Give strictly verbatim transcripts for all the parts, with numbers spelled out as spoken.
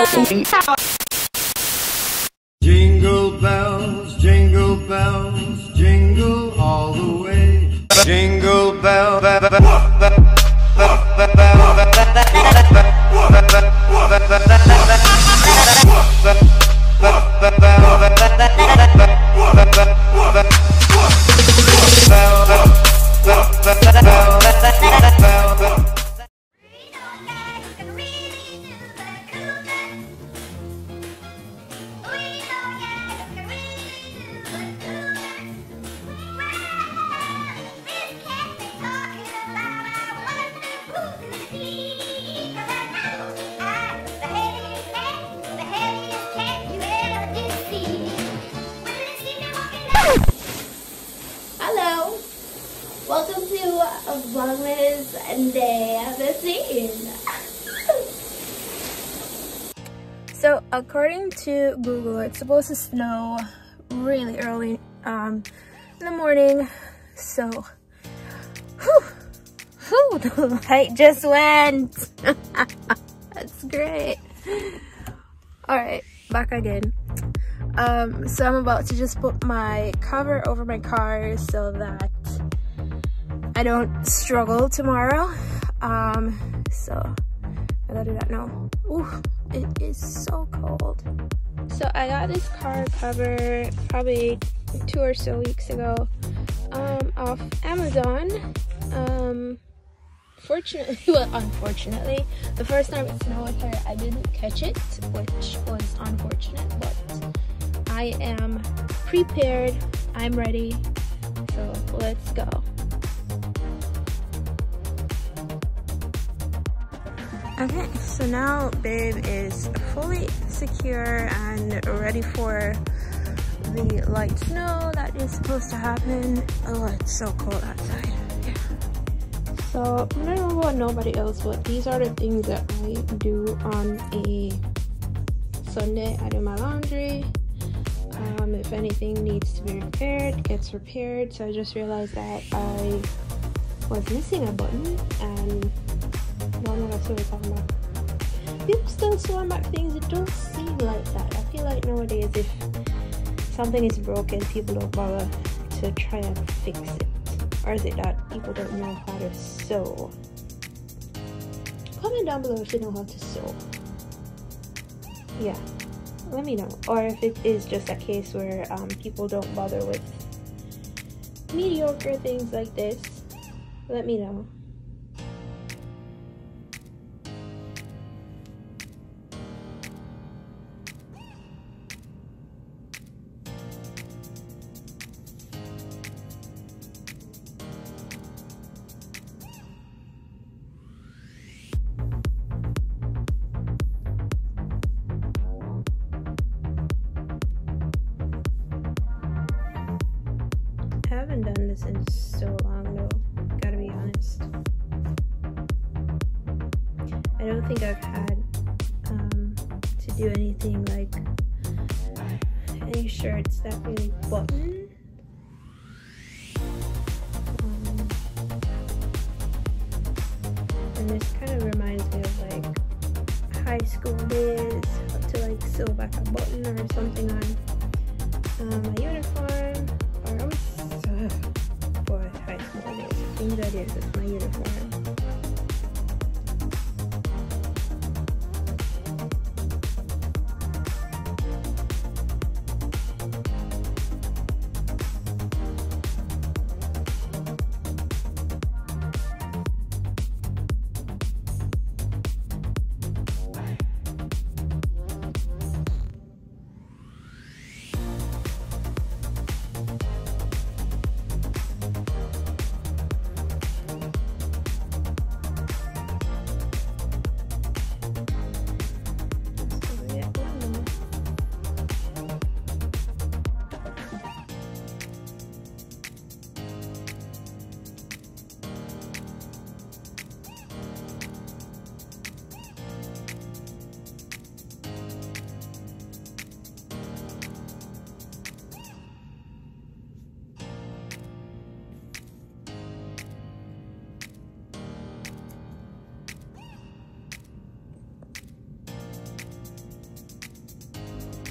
Jingle bells, jingle bells, jingle all the way. Jingle bell, bell, bell, bell, welcome to Vlogmas Day fifteen. So according to Google, it's supposed to snow really early um, in the morning. So, whew, whew, the light just went. That's great. All right, back again. Um, so I'm about to just put my cover over my car so that I don't struggle tomorrow, um, so I gotta do that now. Ooh, it is so cold. So I got this car cover probably two or so weeks ago um, off Amazon. Um, fortunately, well, unfortunately, the first time it snowed here, I didn't catch it, which was unfortunate. But I am prepared. I'm ready. So let's go. Okay, so now babe is fully secure and ready for the light snow that is supposed to happen. Oh, it's so cold outside. Yeah. So I don't know about nobody else, but these are the things that I do on a Sunday. I do my laundry. Um, if anything needs to be repaired, gets repaired. So I just realized that I was missing a button and no, no, that's what we're talking about. People still swarm back things that don't seem like that. I feel like nowadays, if something is broken, people don't bother to try and fix it. Or is it that people don't know how to sew? Comment down below if you know how to sew. Yeah, let me know. Or if it is just a case where um, people don't bother with mediocre things like this, let me know. I haven't done this in so long though, gotta be honest. I don't think I've had um, to do anything like any shirts that really button. Um, and this kind of reminds me of like high school days, to like sew back a button or something on um, my uniform. Or I was Ugh, boy, high school days. Things I did with my uniform.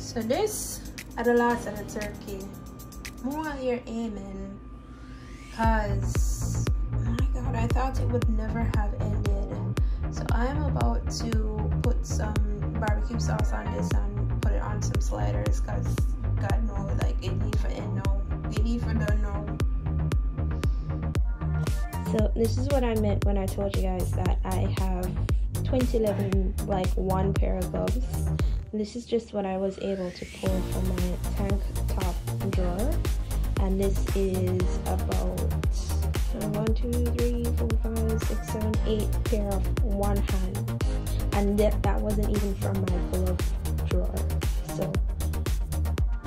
So this are the last of the turkey. More your amen, cause my God, I thought it would never have ended. So I'm about to put some barbecue sauce on this and put it on some sliders, cause God knows, like, it need for end now. It need for done now. So this is what I meant when I told you guys that I have twenty eleven, like, one pair of gloves. This is just what I was able to pull from my tank top drawer, and this is about one, two, three, four, five, six, seven, eight pair of one hand, and that that wasn't even from my glove drawer. So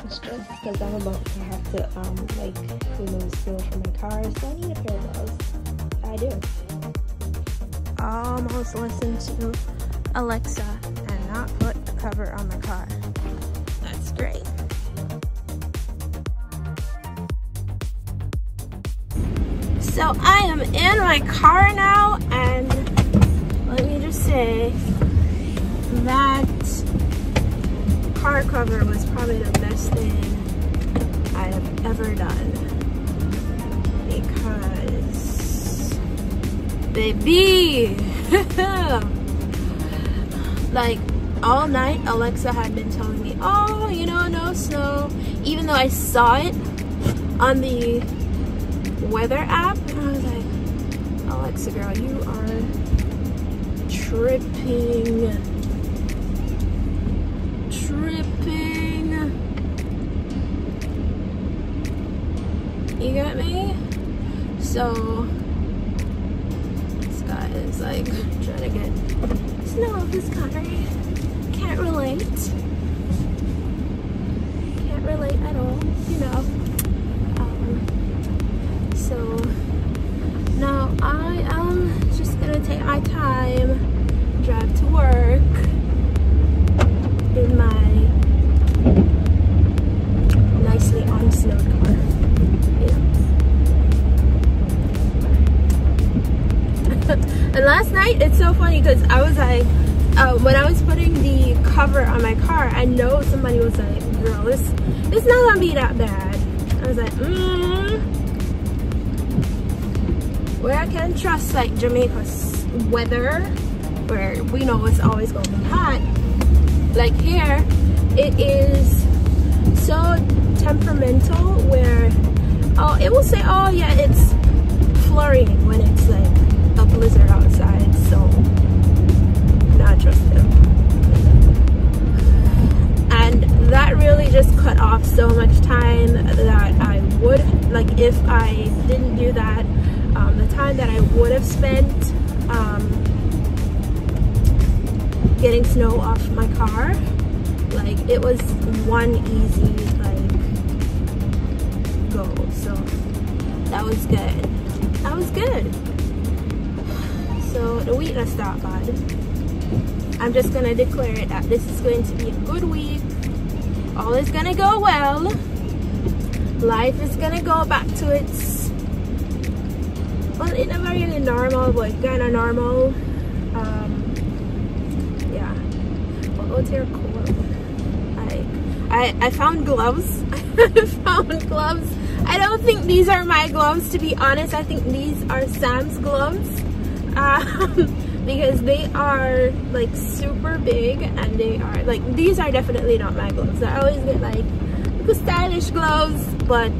it's just because I'm about to have to um like remove snow from my car, so I need a pair of gloves. I do. Um, I was listening to Alexa and not put a cover on the car. That's great. So I am in my car now, and let me just say that car cover was probably the best thing I have ever done, because baby like all night Alexa had been telling me, oh, you know, no snow, even though I saw it on the weather app, and I was like, Alexa girl, you are tripping tripping you get me? So it's like trying to get snow off this car. Can't relate. Can't relate at all, you know. Um, so now I am just gonna take my time, drive to work in my nicely unsnowed car. Yeah. And last night, it's so funny because I was like, uh, when I was putting the cover on my car, I know somebody was like, girl, it's, it's not gonna be that bad. I was like, mm. Where I can trust like Jamaica's weather, where we know it's always gonna be hot, like here, it is so temperamental where, oh, it will say, oh yeah, it's flurrying when it's like a blizzard outside, so not trust them. And that really just cut off so much time that I would, like, if I didn't do that, um, the time that I would have spent um, getting snow off my car, like, it was one easy, like, go. So that was good. That was good. So the week that's not bad. I'm just gonna declare it that this is going to be a good week. All is gonna go well. Life is gonna go back to its, well, it never really normal, but kinda normal. Um, yeah. What was your cold? I, I I found gloves. I found gloves. I don't think these are my gloves, to be honest. I think these are Sam's gloves. Um, because they are like super big, and they are like, these are definitely not my gloves. I always get like stylish gloves, but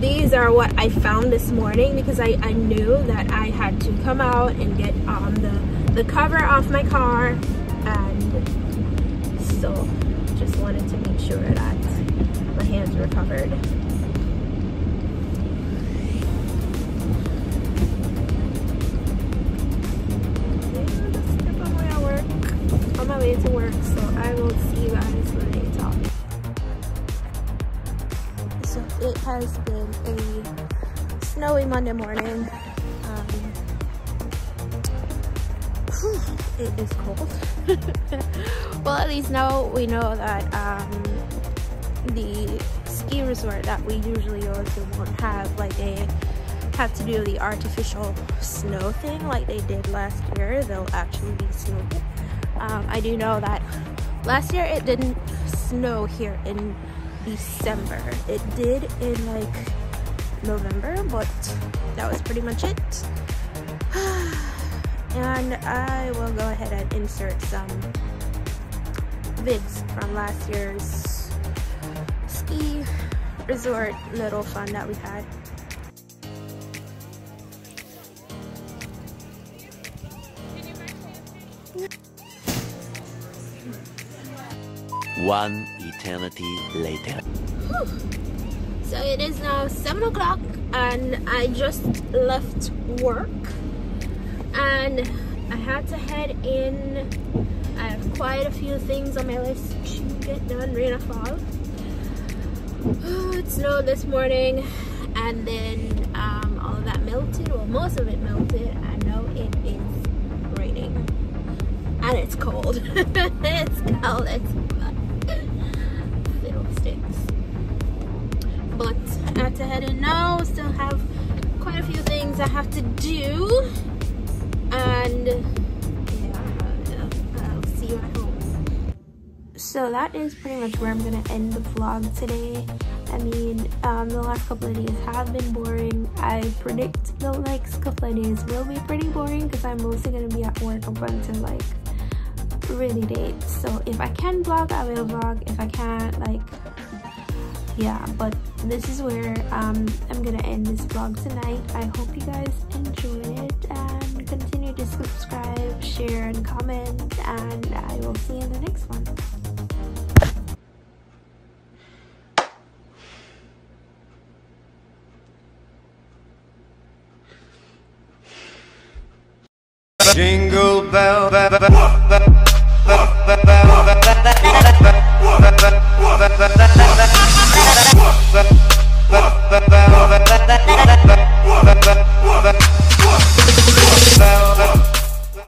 these are what I found this morning, because I, I knew that I had to come out and get um, the, the cover off my car, and so just wanted to make sure that my hands were covered. To work, so I will see you guys for the top. So it has been a snowy Monday morning. Um, whew, it is cold. Well, at least now we know that um, the ski resort that we usually go to won't have like a have to do the artificial snow thing like they did last year. They'll actually be snowy. Um, I do know that Last year it didn't snow here in December. It did in like November, but that was pretty much it. And I will go ahead and insert some vids from last year's ski resort little fun that we had. One eternity later. Whew. So it is now seven o'clock and I just left work and I had to head in. I have quite a few things on my list to get done. Rain or fall. It snowed this morning and then um, all of that melted, well, most of it melted, and now it is raining and it's cold. It's cold, it's little sticks, but I have to head in now. Still have quite a few things I have to do, and yeah, I'll see you at home. So that is pretty much where I'm gonna end the vlog today. I mean, um, the last couple of days have been boring. I predict the next couple of days will be pretty boring because I'm mostly gonna be at work up until like really late. So if I can vlog, I will vlog. If I can't, like, yeah, but this is where um I'm gonna end this vlog tonight. I hope you guys enjoyed it and continue to subscribe, share, and comment, and I will see you in the next one. Jingle bell.